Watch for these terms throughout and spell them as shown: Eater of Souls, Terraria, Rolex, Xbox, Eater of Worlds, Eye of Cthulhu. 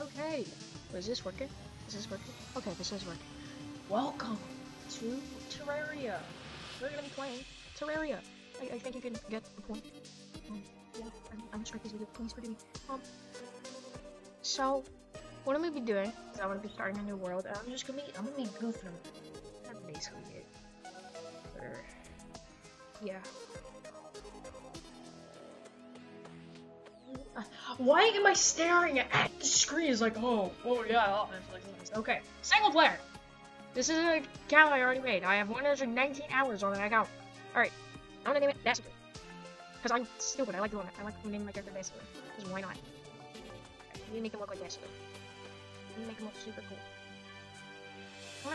Okay. Was this working? Is this working? Okay, this is working. Welcome to Terraria. We're gonna be playing Terraria. I think you can get the point. Yeah, I'm sorry, please forgive me. So what I'm gonna be doing is I'm gonna be starting a new world, and I'm gonna be goofing. That's basically it. Or, yeah. Why am I staring at the screen? It's like, oh yeah. Okay, single player. This is an account I already made. I have 119 hours on that account. All right, I'm gonna name it That's Stupid. Cause I'm stupid. I like doing it. I like naming my character That's Stupid. Cause why not? You make him look like That's Stupid. You make him look super cool.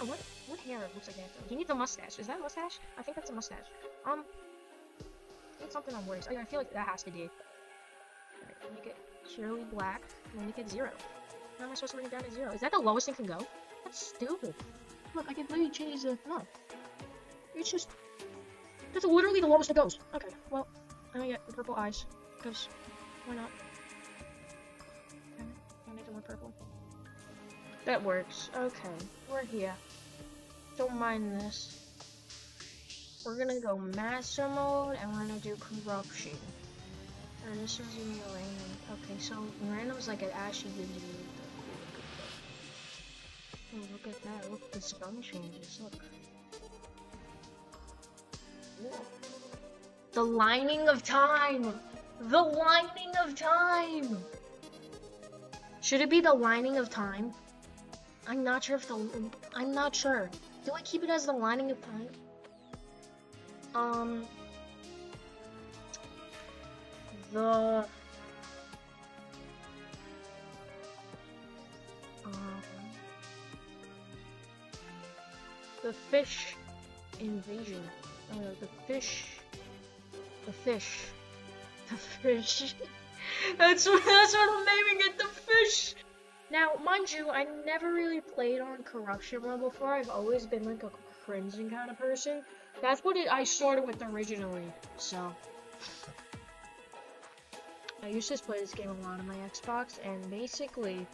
Wow, what hair looks like that though? You need the mustache. Is that a mustache? I think that's a mustache. It's something I'm worried. I feel like that has to be. Right, make it purely black, and then make it 0. How am I supposed to bring it down to 0? Is that the lowest thing can go? That's stupid. Look, I can literally change the thumb. It's just... that's literally the lowest it goes. Okay, well, I'm gonna get the purple eyes, because why not? Okay, I'll make it more purple. That works. Okay, we're here. Don't mind this. We're gonna go master mode, and we're gonna do corruption. Oh, this one's gonna be a random. Okay, so random's like it actually gives you the cool. Oh, look at that. Look, the sun changes. Look. Whoa. The lining of time! The lining of time! Should it be the lining of time? I'm not sure if the... I'm not sure. Do I keep it as the lining of time? The fish invasion. The fish. That's what I'm naming it. The fish. Now, mind you, I never really played on corruption mode before. I've always been like a cringing kind of person. That's what I started with originally. So. I used to play this game a lot on my Xbox, and basically,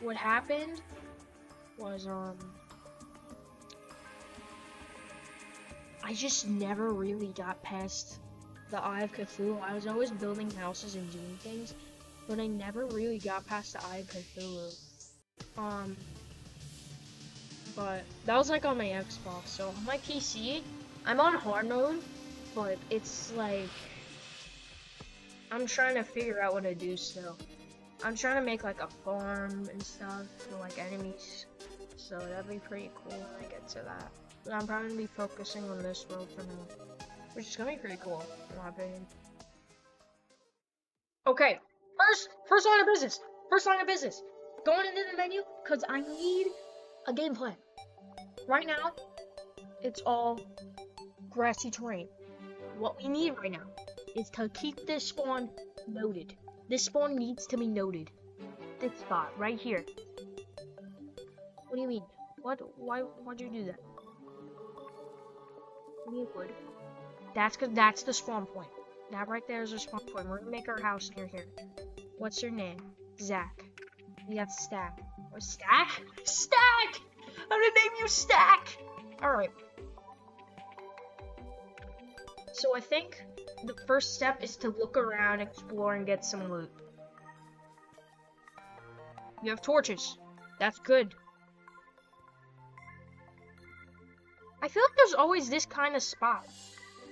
what happened was, I just never really got past the Eye of Cthulhu. I was always building houses and doing things, but I never really got past the Eye of Cthulhu. But that was like on my Xbox, so on my PC, I'm on hard mode, but it's like... I'm trying to figure out what to do still. I'm trying to make like a farm and stuff for like enemies. So that'd be pretty cool when I get to that. But I'm probably gonna be focusing on this world for now. Which is gonna be pretty cool, in my opinion. Okay, first line of business. First line of business. Going into the menu, cause I need a gameplay. Right now, it's all grassy terrain. What we need right now is to keep this spawn noted. This spawn needs to be noted. This spot, right here. What do you mean? What? Why'd you do that? We need wood. That's because that's the spawn point. That right there is the spawn point. We're gonna make our house near here. What's your name? Zach. We have Stack. Or Stack? Stack! I'm gonna name you Stack! Alright. So I think the first step is to look around, explore, and get some loot. You have torches. That's good. I feel like there's always this kind of spot.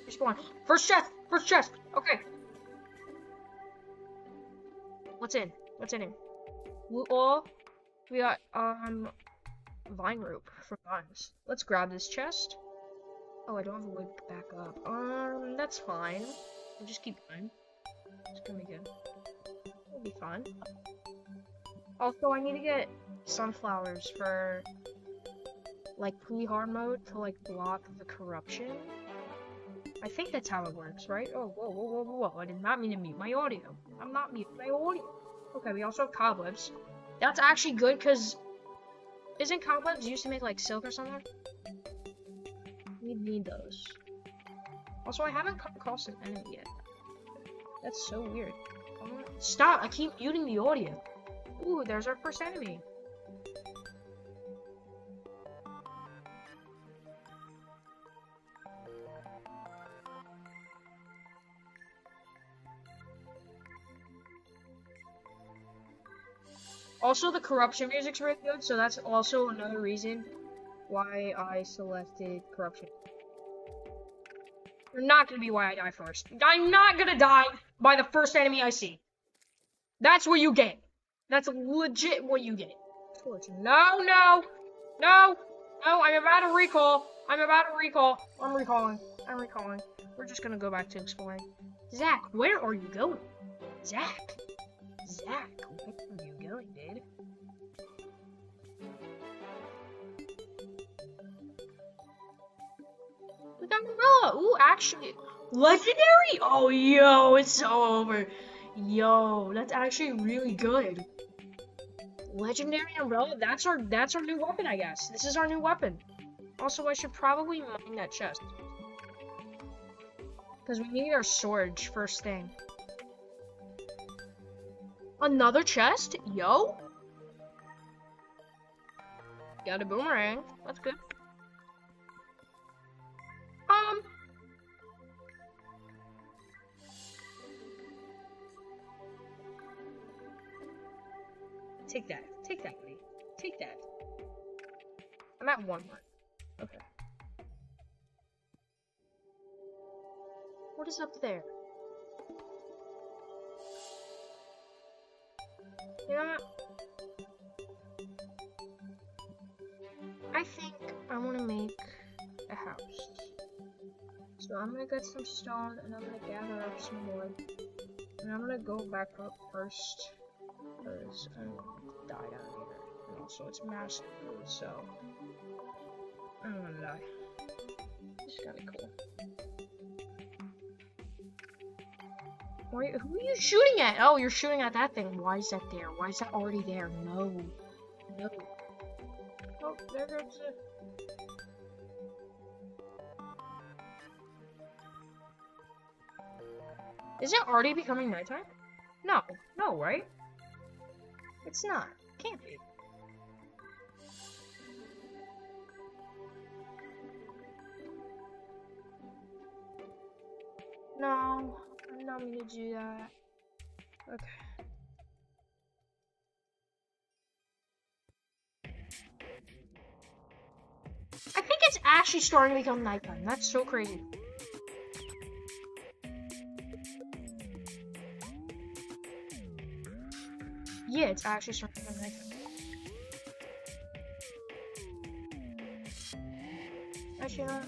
Respawn. First chest! First chest! Okay. What's in? What's in here? Loot all. We got, vine rope for vines. Let's grab this chest. Oh, I don't have a way back up. That's fine. We'll just keep going. It's gonna be good. It'll be fine. Also, I need to get sunflowers for, like, pre-hard mode to, like, block the corruption. I think that's how it works, right? Oh, whoa. I did not mean to mute my audio. I'm not muting my audio. Okay, we also have cobwebs. That's actually good, because isn't cobwebs used to make, like, silk or something? We need those. Also, I haven't come across an enemy yet. That's so weird. Stop! I keep muting the audio. Ooh, there's our first enemy. Also, the corruption music's really good, so that's also another reason why I selected corruption. You're not gonna be why I die first. I'm not gonna die by the first enemy I see. That's what you get. That's legit what you get. No, no, no, no, I'm about to recall. I'm about to recall. I'm recalling. I'm recalling. We're just gonna go back to exploring. Zach, where are you going? Zach? Zach, where are you going, dude? We got Gorilla! Ooh, actually, legendary? Oh, yo, it's so over. Yo, that's actually really good. Legendary umbrella, that's our new weapon, I guess. This is our new weapon. Also, I should probably mine that chest. Because we need our sword first thing. Another chest? Yo! Got a boomerang. That's good. Take that. Take that, buddy. Take that. I'm at 1 mark. Okay. What is up there? You know what? I think I want to make a house. So I'm going to get some stone and I'm going to gather up some wood. And I'm going to go back up first. Because I died out here. And also it's massive, so I don't want to die. It's kind of cool. Who are you shooting at? Oh, you're shooting at that thing. Why is that there? Why is that already there? No. No. Oh, there goes the... Is it already becoming nighttime? No. No, right? It's not. Can't be. No. I'm not gonna do that. Okay. I think it's actually starting to become nighttime. That's so crazy. Yeah, it's actually starting to become nighttime. Actually not.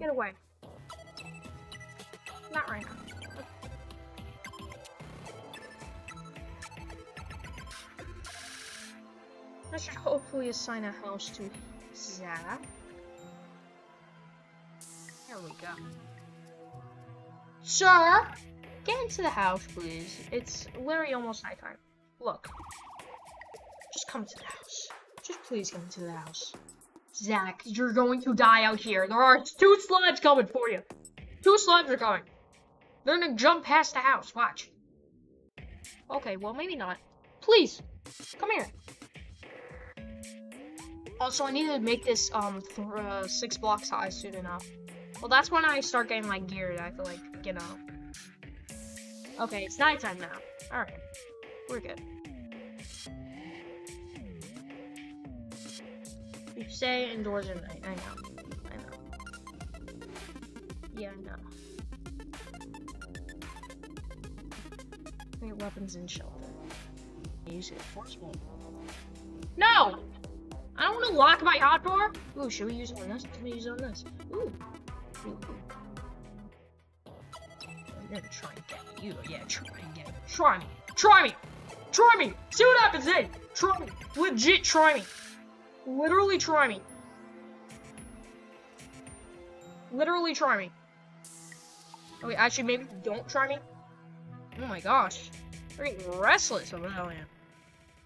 Get away. Not right now. I should hopefully assign a house to Zara. There we go. Sir! Get into the house, please. It's literally almost nighttime. Look. Just come to the house. Just please come to the house. Zach, you're going to die out here. There are 2 slimes coming for you. 2 slimes are coming. They're gonna jump past the house. Watch. Okay, well, maybe not. Please, come here. Also, I need to make this 6 blocks high soon enough. Well, that's when I start getting my gear. I feel like, you know. Okay, it's nighttime now. All right, we're good. You say indoors at night. I know. I know. Yeah, I know. Get weapons in shelter. Use it. Forceful. No! I don't want to lock my hotbar. Ooh, should we use it on this? Can we use it on this? Ooh. Ooh. I'm gonna try and get you. Yeah, try and get me. Try me. Try me. Try me. See what happens then. Try me. Legit try me. Literally try me. Literally try me. Wait, actually, maybe don't try me. Oh my gosh. They're getting restless over that land.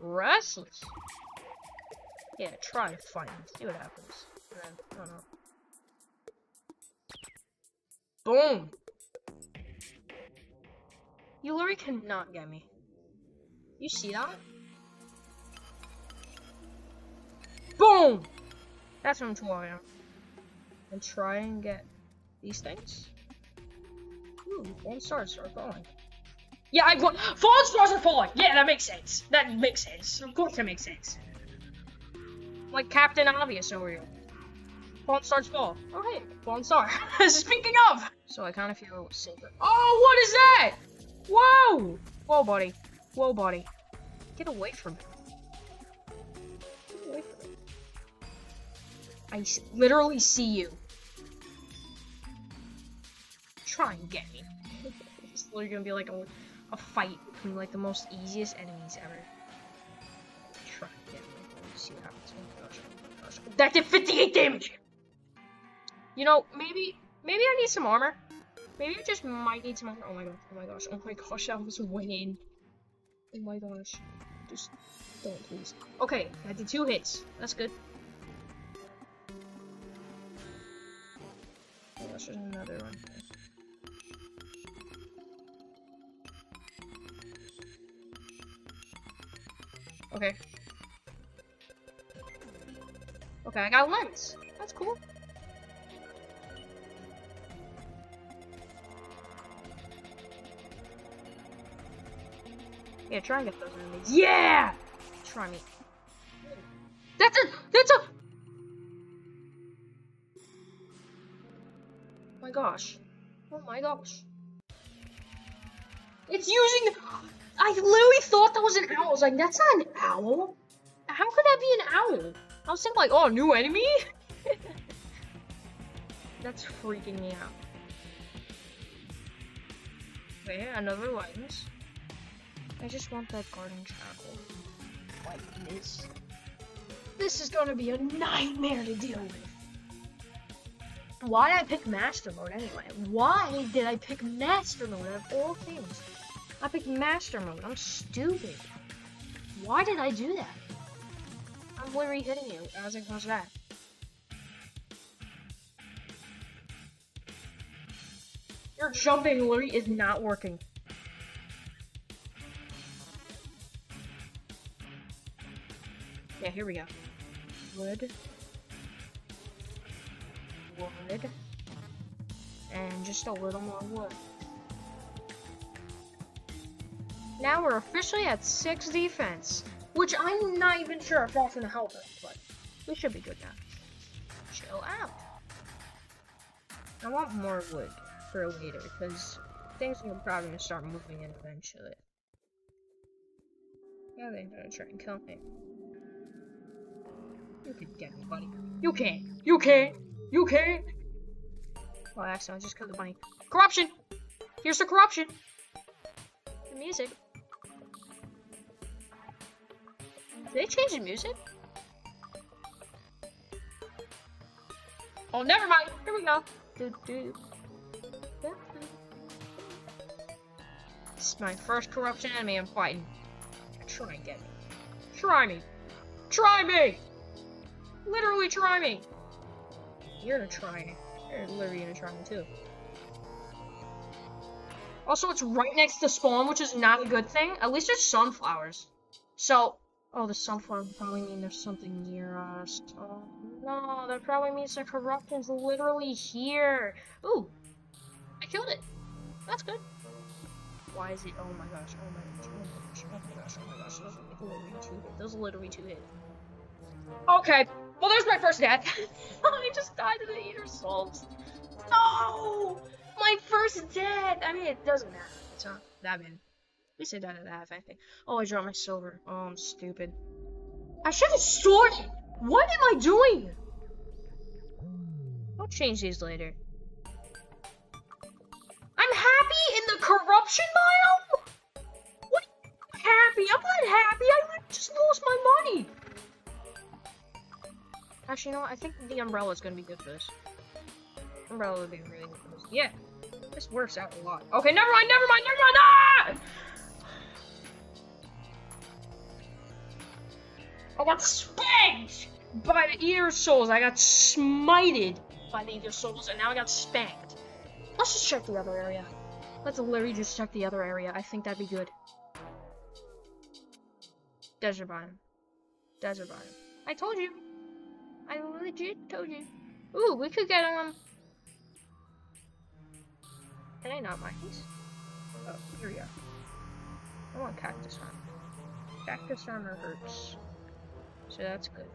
Restless. Yeah, try to fight him. See what happens. And then, I don't know. Boom! You literally cannot get me. You see that? Boom! That's what I'm talking about. And try and get these things. Ooh, fallen stars are falling. Yeah, I got fallen stars are falling. Yeah, that makes sense. That makes sense. Of course, that makes sense. Like Captain Obvious over here. Fallen stars fall. Oh hey, fallen star. Speaking of, so I kind of feel a little safer. Oh, what is that? Whoa! Whoa, buddy. Whoa, buddy. Get away from me. Get away from me. I literally see you. Try and get me. It's literally gonna be like a fight between like the most easiest enemies ever. Try and get me. Let's see what happens. Oh my gosh, oh my gosh. That did 58 damage! You know, maybe I need some armor. Maybe I just might need some armor. Oh my gosh, oh my gosh, oh my gosh, that was winning. Oh my gosh. Just don't, please. Okay, I did 2 hits. That's good. Oh my gosh, there's another one. Okay. Okay, I got a lens. That's cool. Yeah, try and get those enemies. Yeah! Try me. That's a oh my gosh. Oh my gosh. It's using I literally thought that was an owl. I was like, that's not an owl. How could that be an owl? I was thinking like, oh, new enemy? That's freaking me out. Okay, another lightness. I just want that garden travel. Like this. This is gonna be a nightmare to deal with. Why did I pick Master Mode anyway? Why did I pick Master Mode out of all things? I picked Master Mode. I'm stupid. Why did I do that? I'm literally hitting you as it goes back. Your jumping literally is not working. Yeah, here we go. Wood. Wood. And just a little more wood. Now we're officially at 6 defense, which I'm not even sure if that's gonna help us, but we should be good now. Chill out. I want more wood for later, because things are probably gonna start moving in eventually. Now they're gonna try and kill me. You can get me, buddy. You can't. You can't. You can't. Well, actually, I just killed the bunny. Corruption! Here's the corruption! The music. Did they change the music? Oh, never mind. Here we go. Doo-doo. This is my first corruption enemy I'm fighting. Try and get me. Try me. Try me! Literally try me! You're gonna try me. You're literally gonna try me too. Also, it's right next to spawn, which is not a good thing. At least there's sunflowers. So, oh, the sunflowers probably mean there's something near us. Oh, no, that probably means the corruption's literally here. Ooh, I killed it. That's good. Why is it? Oh my gosh, oh my gosh, oh my gosh, oh my gosh, oh my gosh. Those are literally 2 hits. Okay. Well, there's my first death. I just died to the Eater of Souls. No! My first death! I mean, it doesn't matter. It's not that bad. We said that at half, I think. Oh, I dropped my silver. Oh, I'm stupid. I should have stored it! What am I doing? I'll change these later. I'm happy in the corruption biome? What? Happy? I'm not happy. I just lost my money. Actually, you know what? I think the umbrella is gonna be good for this. probably be really close. Yeah, this works out a lot. Okay, never mind, never mind, never mind. Ah! I got spanked by the Eater of Souls. I got smited by the Eater of Souls, and now I got spanked. Let's just check the other area. Let's literally just check the other area. I think that'd be good. Desert biome. Desert biome. I told you. I legit told you. Ooh, we could get Can I not mind these? Oh, here we go. I want cactus armor. Cactus armor hurts. So that's good.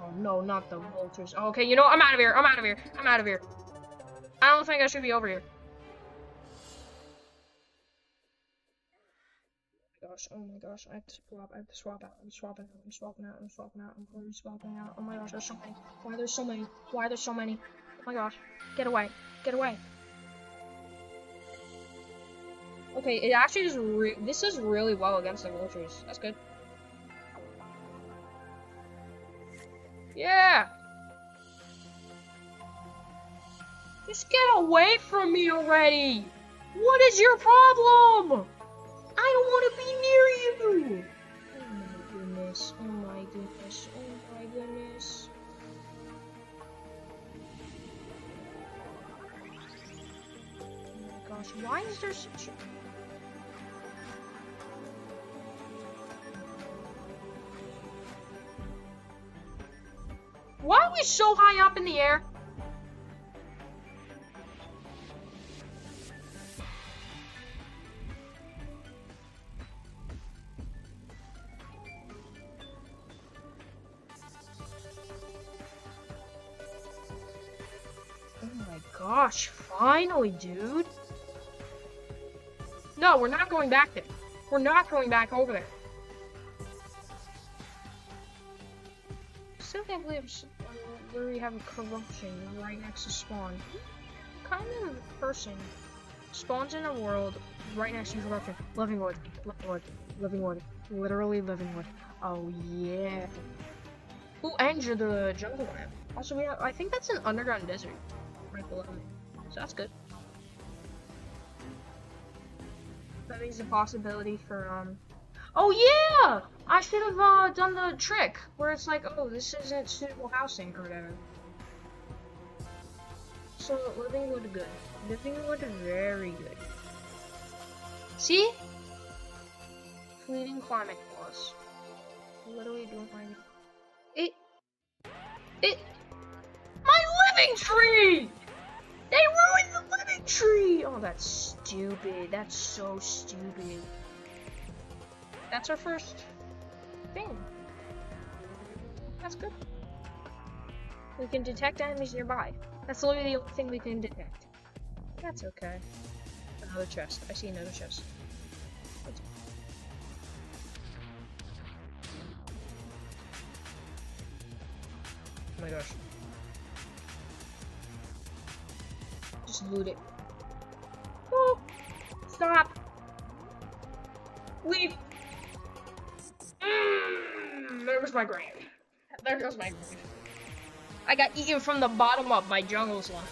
Oh no, not the vultures. Oh, okay, you know what? I'm out of here. I'm out of here. I'm out of here. I don't think I should be over here. Oh my gosh, I have to swap, out, I'm swapping out, oh my gosh, there's so many, why there's so many, oh my gosh, get away. Okay, it actually is, this is really well against the vultures, that's good. Yeah! Just get away from me already! What is your problem? I don't want to be near you! Oh my goodness, oh my goodness, oh my goodness. Oh my gosh, why is there such a... Why are we so high up in the air? Gosh, finally, dude. No, we're not going back there. We're not going back over there. Still can't believe I literally have a corruption right next to spawn. What kind of person spawns in a world right next to corruption? Living wood, living wood, living wood. Literally living wood. Oh, yeah. Who ends the jungle lab? Also, we have, I think that's an underground desert. Right below me. So that's good. That means a possibility for, oh yeah! I should have, done the trick, where it's like, oh, this isn't suitable housing, or whatever. So, living wood good. Living wood very good. See? Fleeting climate laws. Literally don't mind it. My living tree! They ruined the living tree! Oh, that's stupid. That's so stupid. That's our first thing. That's good. We can detect enemies nearby. That's literally the only thing we can detect. That's okay. Another chest. I see another chest. Oh my gosh. Just loot it. Oh, stop. Leave. There was my grave. There goes my grave. I got eaten from the bottom up by jungles line.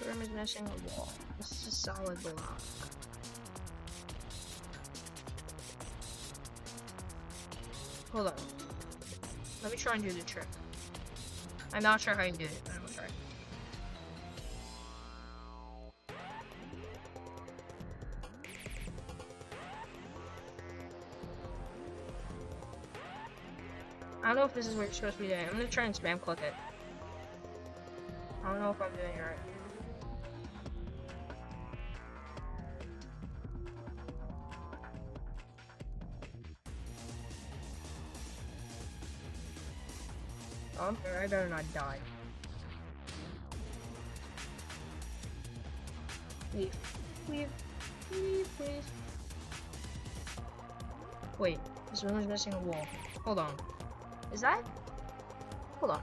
The room is missing a wall. This is a solid block. Hold on. Let me try and do the trick. I'm not sure how you did it, but I'm gonna try. I don't know if this is what you're supposed to be doing. I'm gonna try and spam click it. I don't know if I'm doing it right. Oh, I'm sorry, I better not die. Leave. Leave. Leave, please. Wait, this one's missing a wall. Hold on. Is that? Hold on.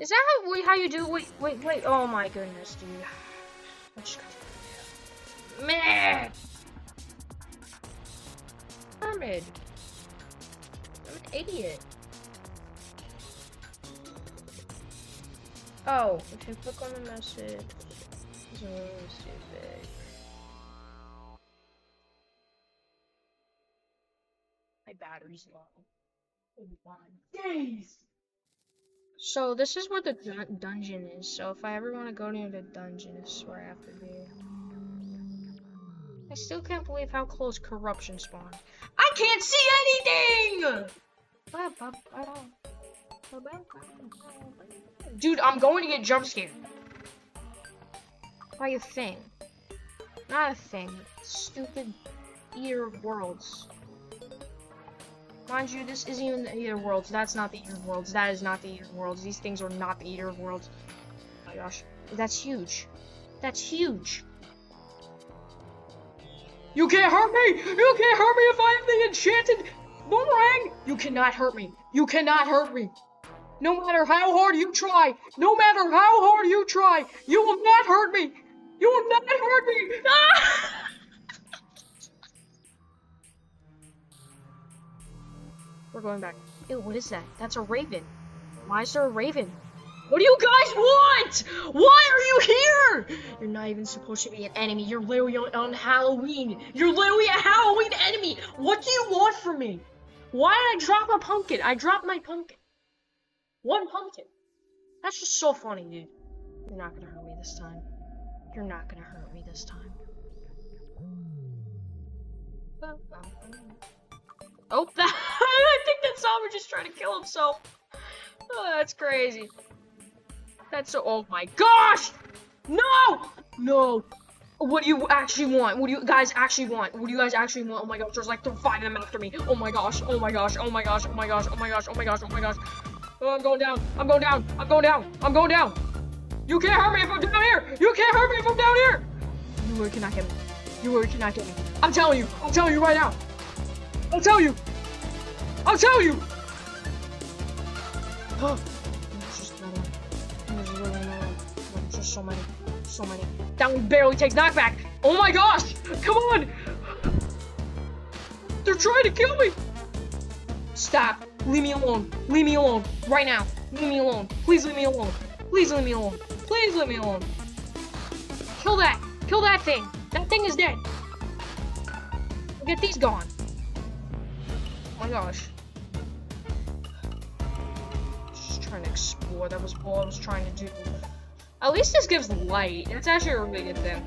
Is that how you do? Wait, wait, wait! Oh my goodness, dude! I'm just gonna... Meh! Hermit. I'm an idiot. Oh, if you click on the message, it's really stupid. My battery's low. Days. So this is where the dungeon is. So if I ever want to go near the dungeon, this is where I have to be. I still can't believe how close corruption spawned. I can't see anything. Dude, I'm going to get jump scared by a thing. Not a thing. Stupid Eater of Worlds. Mind you, this isn't even the Eater of Worlds. That's not the Eater of Worlds. That is not the Eater of Worlds. These things are not the Eater of Worlds. Oh my gosh. That's huge. That's huge. You can't hurt me! You can't hurt me if I have the enchanted boomerang! You cannot hurt me. You cannot hurt me. No matter how hard you try, no matter how hard you try, you will not hurt me. You will not hurt me. Ah! We're going back. Ew, what is that? That's a raven. Why is there a raven? What do you guys want? Why are you here? You're not even supposed to be an enemy. You're literally on Halloween. You're literally a Halloween enemy. What do you want from me? Why did I drop a pumpkin? I dropped my pumpkin. One pumpkin. That's just so funny, dude. You're not gonna hurt me this time. You're not gonna hurt me this time. Oh, I think that zombie just trying to kill himself. Oh, that's crazy. That's so, oh my gosh! No! No! What do you actually want? What do you guys actually want? What do you guys actually want? Oh my gosh, there's like 5 of them after me. Oh my gosh, oh my gosh, oh my gosh, oh my gosh, oh my gosh, oh my gosh, oh my gosh. Oh, I'm going down, I'm going down, I'm going down, I'm going down. You can't hurt me if I'm down here! You can't hurt me if I'm down here! You really cannot get me. You really cannot get me. I'm telling you right now. I'll tell you! I'll tell you! There's just another one. There's really another one. There's just so many. So many. That one barely takes knockback! Oh my gosh! Come on! They're trying to kill me! Stop! Leave me alone! Leave me alone! Right now! Leave me alone! Please leave me alone! Please leave me alone! Please leave me alone! Kill that! Kill that thing! That thing is dead! We'll get these gone! Oh my gosh. Just trying to explore. That was all I was trying to do. At least this gives light. That's actually a really good thing.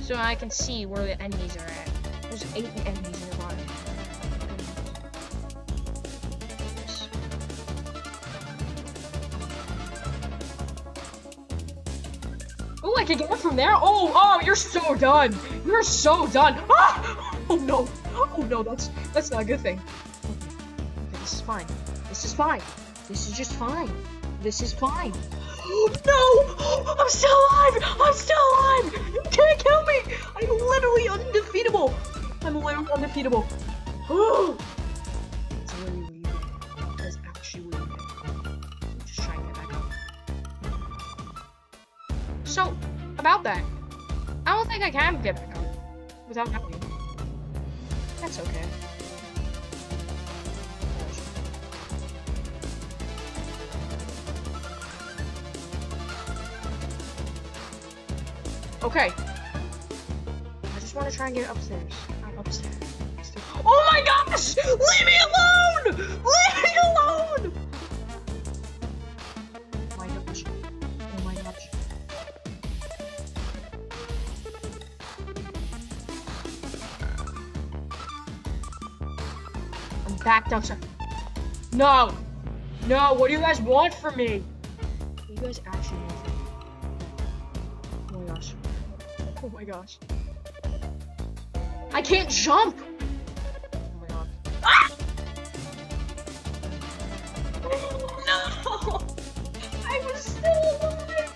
So I can see where the enemies are at. There's 8 enemies in the bottom. Oh, I can get it from there? Oh, oh, you're so done. You're so done. Ah! Oh no. Oh no, that's not a good thing. Okay, this is fine. This is fine. This is just fine. This is fine. No! I'm still alive! I'm still alive! You can't kill me! I'm literally undefeatable! I'm literally undefeatable. That's really weird. That's actually weird. I'm just trying to get back up. So, about that. I don't think I can get back up without helping. That's okay. Okay. I just want to try and get upstairs. I'm upstairs. Oh my gosh! Leave me alone! Leave me alone! Oh my gosh. Oh my gosh. Back down, sir. No! No, what do you guys want from me? What do you guys actually want from me? Oh my gosh. Oh my gosh. I can't jump! Oh my god. Ah! No! I was still alive!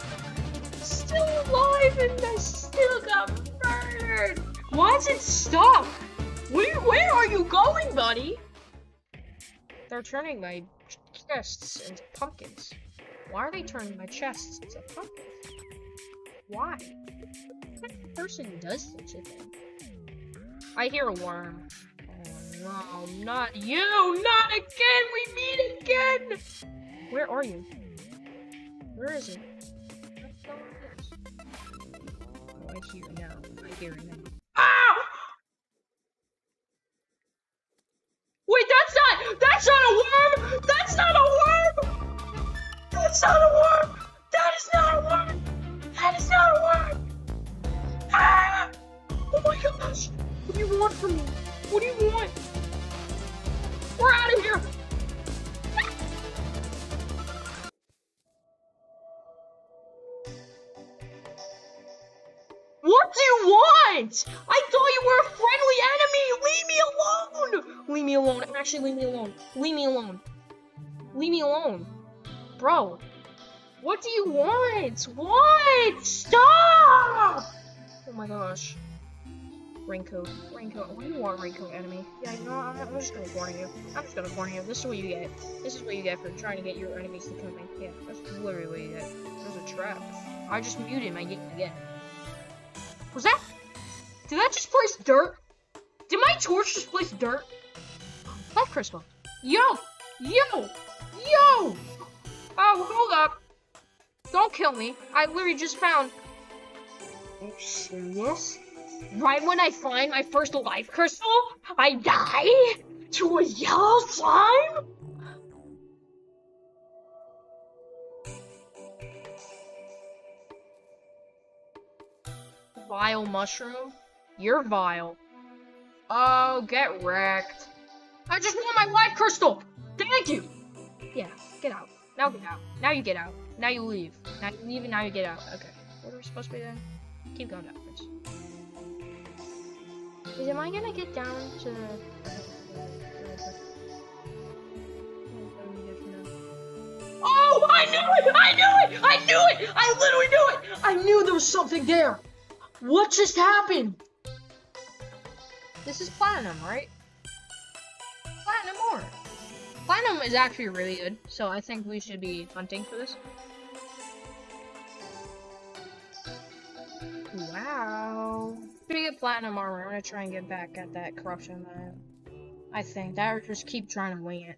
Still alive and I still got murdered! Why is it stuck? Where are you going, buddy? They're turning my chests into pumpkins. Why are they turning my chests into pumpkins? Why? What kind of person does such a thing? I hear a worm. Oh no, not you! Not again! We meet again! Where are you? Where is it? Right here now. I can't remember. Ah! Wait, that's not a worm! That's not a worm! That's not a worm! That is not a worm! That is not a worm! Ah! Oh my gosh! What do you want from me? What do you want? We're out of here! What do you want? I thought you were a friendly enemy! Leave me alone! Leave me alone. Actually, leave me alone. Leave me alone. Leave me alone. Bro. What do you want? What? Stop! Oh my gosh. Raincoat. Raincoat. What do you want, Raincoat enemy? Yeah, you know, I'm just gonna warn you. I'm just gonna warn you. This is what you get. This is what you get for trying to get your enemies to come in. Yeah, that's literally what you get. There's a trap. I just muted him. I get it again. Was that? Did that just place dirt? Did my torch just place dirt? Life crystal. Yo! Yo! Yo! Oh, hold up. Don't kill me. I literally just found... Are you serious? Right when I find my first life crystal, I die to a yellow slime? Vile mushroom? You're vile. Oh, get wrecked. I just want my life crystal! Thank you! Yeah, get out. Now get out. Now you get out. Now you leave. Now you leave and now you get out. Okay. What are we supposed to be doing? Keep going backwards. Is, am I gonna get down to... Oh! I knew it! I knew it! I knew it! I literally knew it! I knew there was something there! What just happened? This is platinum, right? Platinum ore. Platinum is actually really good, so I think we should be hunting for this. Wow. Pretty good platinum armor. I'm gonna try and get back at that corruption that I think. That or just keep trying to wing it.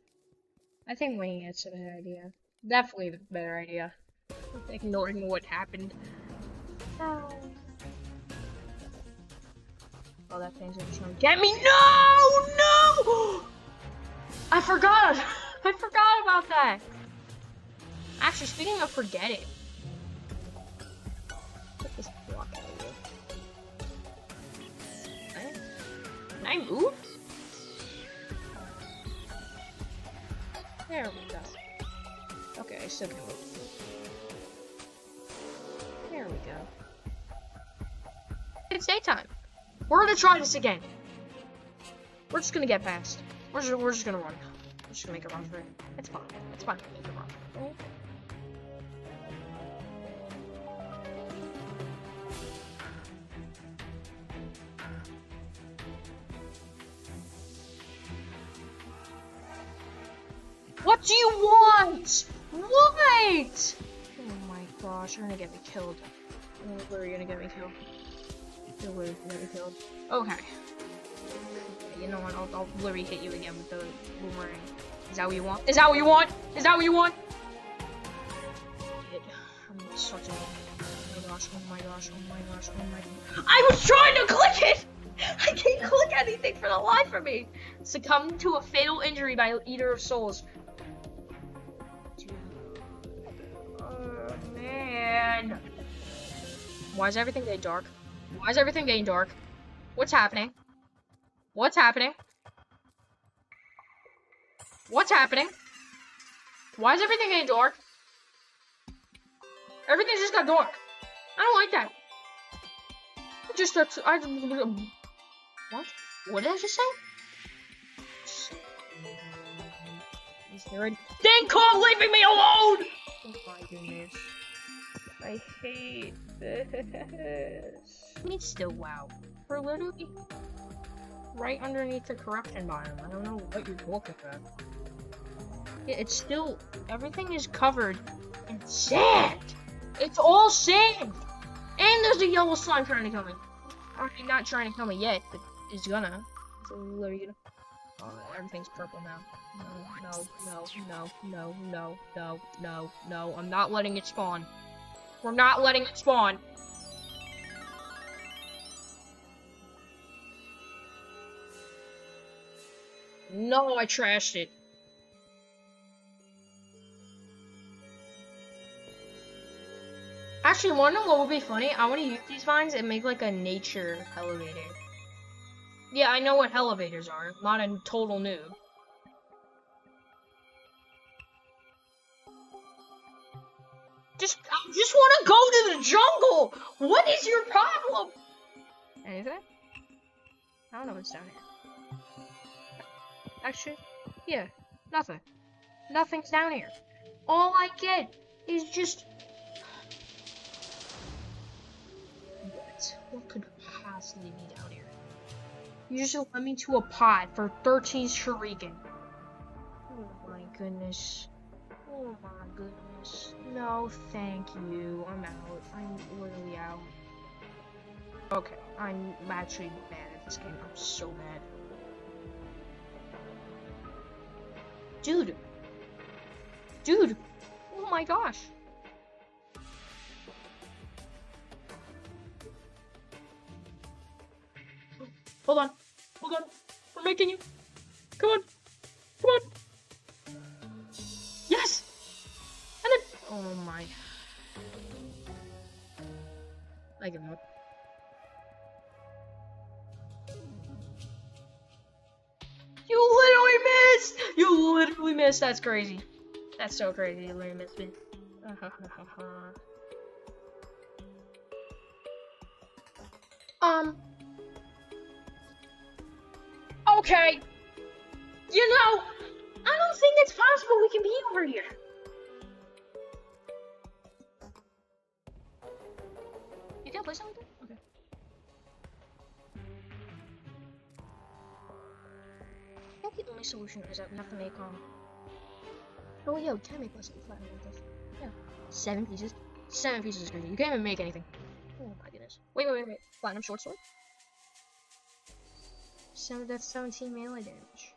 I think winging it's a better idea. Definitely the better idea. Ignoring what happened. Oh, oh that thing's gonna try and get me. No! No! I forgot about that! Actually, speaking of forget it. Get this block out of here. Can I move? There we go. Okay, I still can move. There we go. It's daytime. We're gonna try this again. We're just gonna get past. We're just gonna run. We're just gonna make a run for it. It's fine. It's fine. Make a run for it. What do you want? What? Oh my gosh! You're gonna get me killed. You're gonna get me killed. You're literally gonna get me killed. Okay. You know what, I'll literally hit you again with the boomerang. Is that what you want? Is that what you want? Is that what you want? I'm such a... Oh my gosh, oh my gosh, oh my gosh, oh my gosh. I was trying to click it! I can't click anything for the life of me! Succumb to a fatal injury by Eater of Souls. Dude. Oh, man. Why is everything getting dark? Why is everything getting dark? What's happening? What's happening? What's happening? Why is everything getting dark? Everything just got dark. I don't like that. It just starts. What? What did I just say? Is there a thing called leaving me alone? Oh my goodness. I hate this. It's still wow. For literally. Right underneath the corruption biome. I don't know what you're talking about. Yeah, it's still... Everything is covered in sand! It's all sand! And there's a yellow slime trying to kill me. I mean, not trying to kill me yet, but it's gonna. It's literally gonna... Everything's purple now. No. I'm not letting it spawn. We're not letting it spawn. No, I trashed it. Actually, wanna know what would be funny? I wanna use these vines and make like a nature elevator. Yeah, I know what elevators are. I'm not a total noob. I just wanna go to the jungle! What is your problem? Anything? I don't know what's down here. Actually, yeah, nothing. Nothing's down here. All I get is just... What could possibly be down here? You just led me to a pod for 13 shuriken. Oh my goodness. Oh my goodness. No, thank you. I'm out. I'm literally out. Okay, I'm actually mad at this game. I'm so mad. Dude. Dude. Oh my gosh. Hold on. Hold on. We're making you. Come on. Come on. Yes! And then... Oh my... I give up. You literally missed! You literally missed. That's crazy. That's so crazy. You literally missed me. Okay, you know, I don't think it's possible we can be over here. You can play something? Okay. I think the only solution is that we have to make, oh yo, can I make less than flat like this? Yeah. 7 pieces. 7 pieces is crazy. You can't even make anything. Oh my goodness. Wait. Platinum short sword? That's 17 melee damage.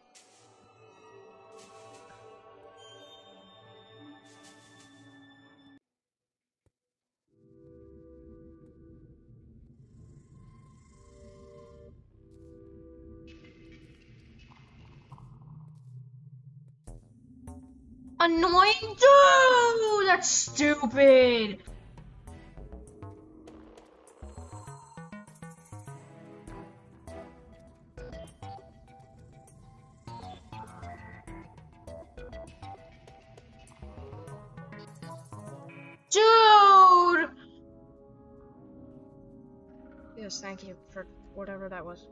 Annoying dude! That's stupid! Thank you for whatever that was.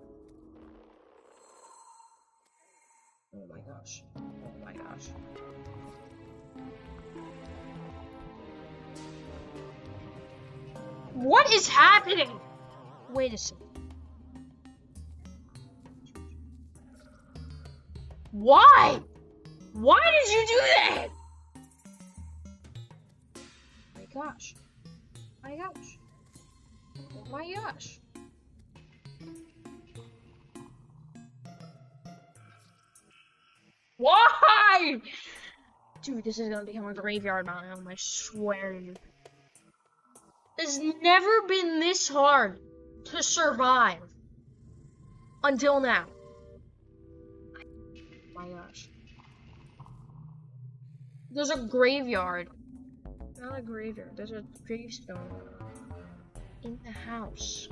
Oh my gosh. Oh my gosh. What is happening? Wait a second. Why? Why did you do that? Oh my gosh. Oh my gosh. Oh my gosh. Why? Dude, this is gonna become a graveyard biome, I swear to you. It's never been this hard to survive. Until now. Oh my gosh. There's a graveyard. Not a graveyard, there's a gravestone in the house.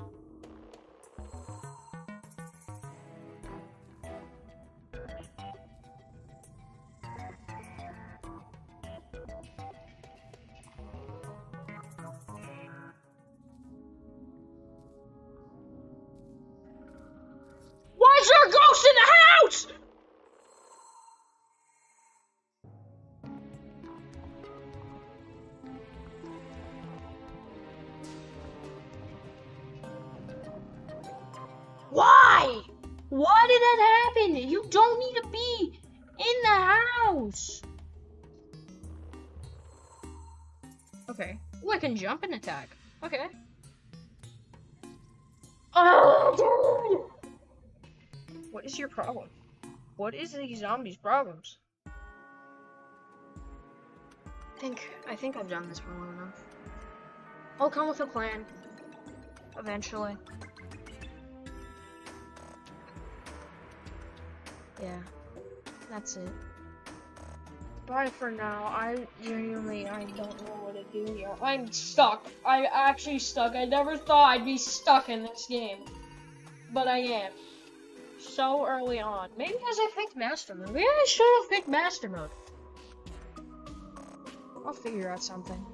Why did that happen? You don't need to be in the house. Okay. Oh, I can jump and attack. Okay. Oh, dude! What is your problem? What is these zombies' problems? I think I've done this for long enough. I'll come with a plan. Eventually. Yeah. That's it. Bye for now. I don't know what to do here. I'm stuck. I'm actually stuck. I never thought I'd be stuck in this game. But I am. So early on. Maybe as I picked Master Mode. Maybe I should have picked Master Mode. I'll figure out something.